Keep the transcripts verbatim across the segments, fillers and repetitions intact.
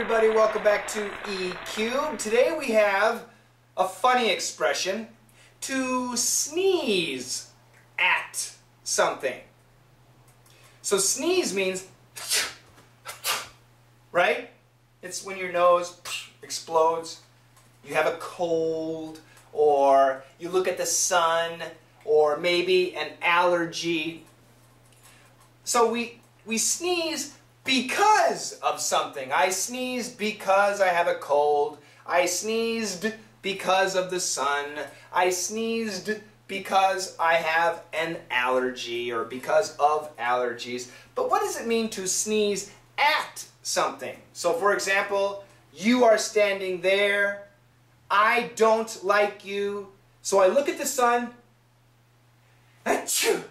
everybody, welcome back to E Q. Today we have a funny expression, to sneeze at something. So sneeze means, right? It's when your nose explodes, you have a cold, or you look at the sun, or maybe an allergy. So we, we sneeze because of something. I sneezed because I have a cold. I sneezed because of the sun. I sneezed because I have an allergy or because of allergies. But what does it mean to sneeze at something? So for example, you are standing there. I don't like you. So I look at the sun. Achoo!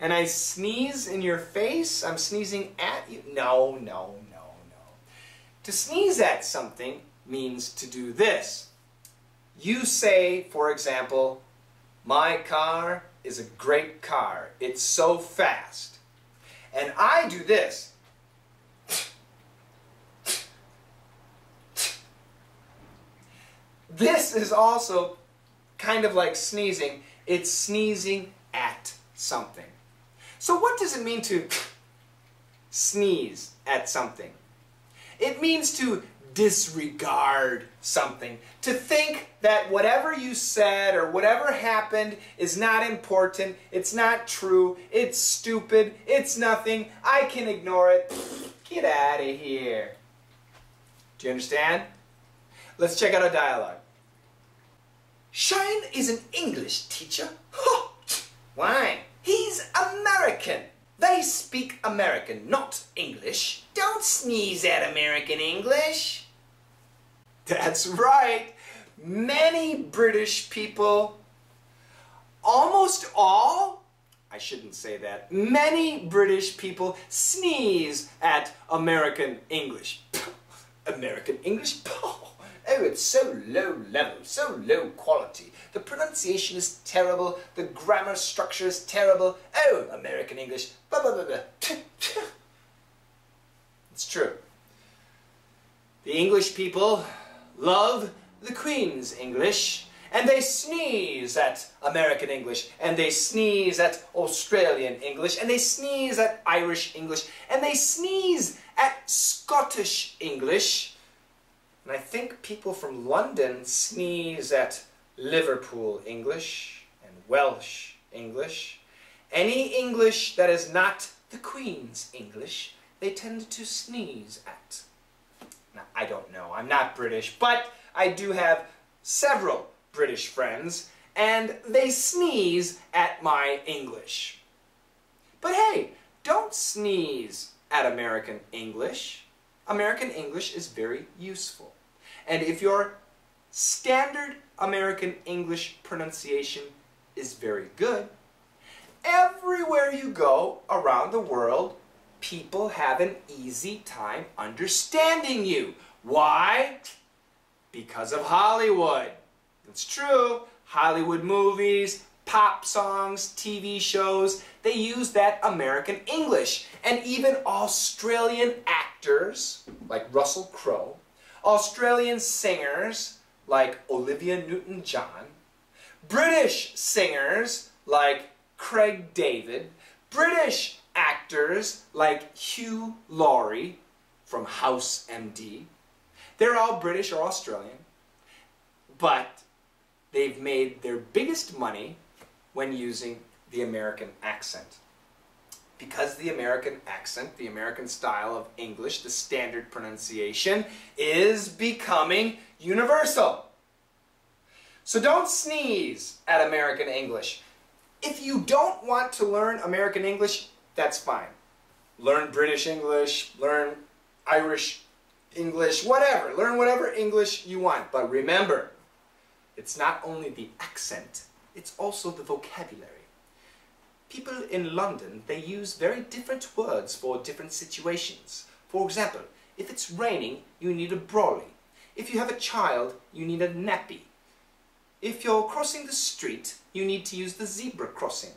And I sneeze in your face? I'm sneezing at you? No, no, no, no. To sneeze at something means to do this. You say, for example, my car is a great car. It's so fast. And I do this. This is also kind of like sneezing. It's sneezing at something. So what does it mean to sneeze at something? It means to disregard something, to think that whatever you said or whatever happened is not important, it's not true, it's stupid, it's nothing, I can ignore it, get out of here. Do you understand? Let's check out a dialogue. Shane is an English teacher. Why? He's American. They speak American, not English. Don't sneeze at American English. That's right. Many British people, almost all, I shouldn't say that, many British people sneeze at American English. American English? Oh, it's so low level, so low quality. The pronunciation is terrible. The grammar structure is terrible. Oh, American English. Blah, blah, blah, blah. It's true. The English people love the Queen's English, and they sneeze at American English, and they sneeze at Australian English, and they sneeze at Irish English, and they sneeze at Scottish English. And I think people from London sneeze at Liverpool English and Welsh English. Any English that is not the Queen's English, they tend to sneeze at. Now, I don't know, I'm not British, but I do have several British friends, and they sneeze at my English. But hey, don't sneeze at American English. American English is very useful. And if your standard American English pronunciation is very good, everywhere you go around the world, people have an easy time understanding you. Why? Because of Hollywood. It's true. Hollywood movies, pop songs, T V shows, they use that American English. And even Australian actors, like Russell Crowe, Australian singers, like Olivia Newton-John, British singers, like Craig David, British actors, like Hugh Laurie from House M D. They're all British or Australian, but they've made their biggest money when using the American accent. Because the American accent, the American style of English, the standard pronunciation, is becoming universal. So don't sneeze at American English. If you don't want to learn American English, that's fine. Learn British English, learn Irish English, whatever. Learn whatever English you want. But remember, it's not only the accent, it's also the vocabulary. People in London, they use very different words for different situations. For example, if it's raining, you need a brolly. If you have a child, you need a nappy. If you're crossing the street, you need to use the zebra crossing.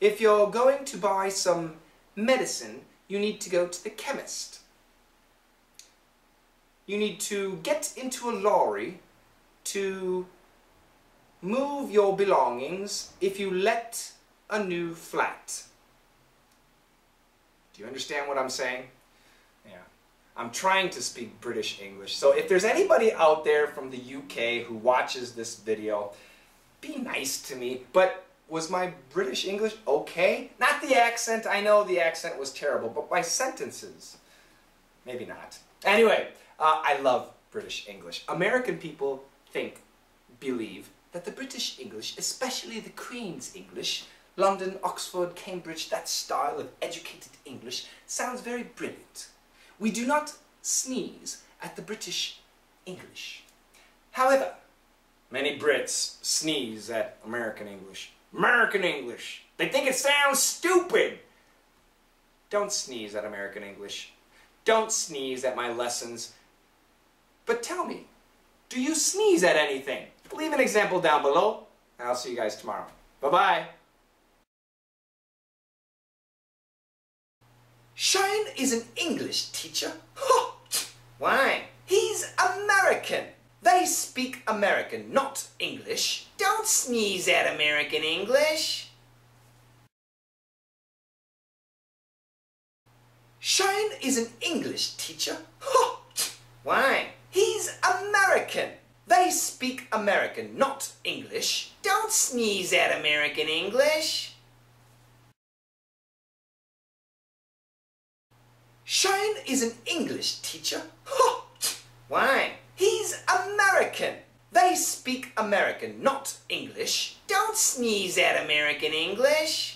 If you're going to buy some medicine, you need to go to the chemist. you need to get into a lorry to move your belongings if you let a new flat. Do you understand what I'm saying? Yeah. I'm trying to speak British English, so if there's anybody out there from the U K who watches this video, be nice to me. But was my British English okay? Not the accent, I know the accent was terrible, but my sentences, maybe not. Anyway, uh, I love British English. American people think, believe, that the British English, especially the Queen's English, London, Oxford, Cambridge, that style of educated English, sounds very brilliant. We do not sneeze at the British English. However, many Brits sneeze at American English. American English! They think it sounds stupid! Don't sneeze at American English. Don't sneeze at my lessons. But tell me, do you sneeze at anything? Leave an example down below, and I'll see you guys tomorrow. Bye-bye! Shane is an English teacher. Huh. Why? He's American. They speak American, not English. Don't sneeze at American English. Shane is an English teacher. Huh. Why? He's American. They speak American, not English. Don't sneeze at American English. Shane is an English teacher. Huh. Why? He's American. They speak American, not English. Don't sneeze at American English.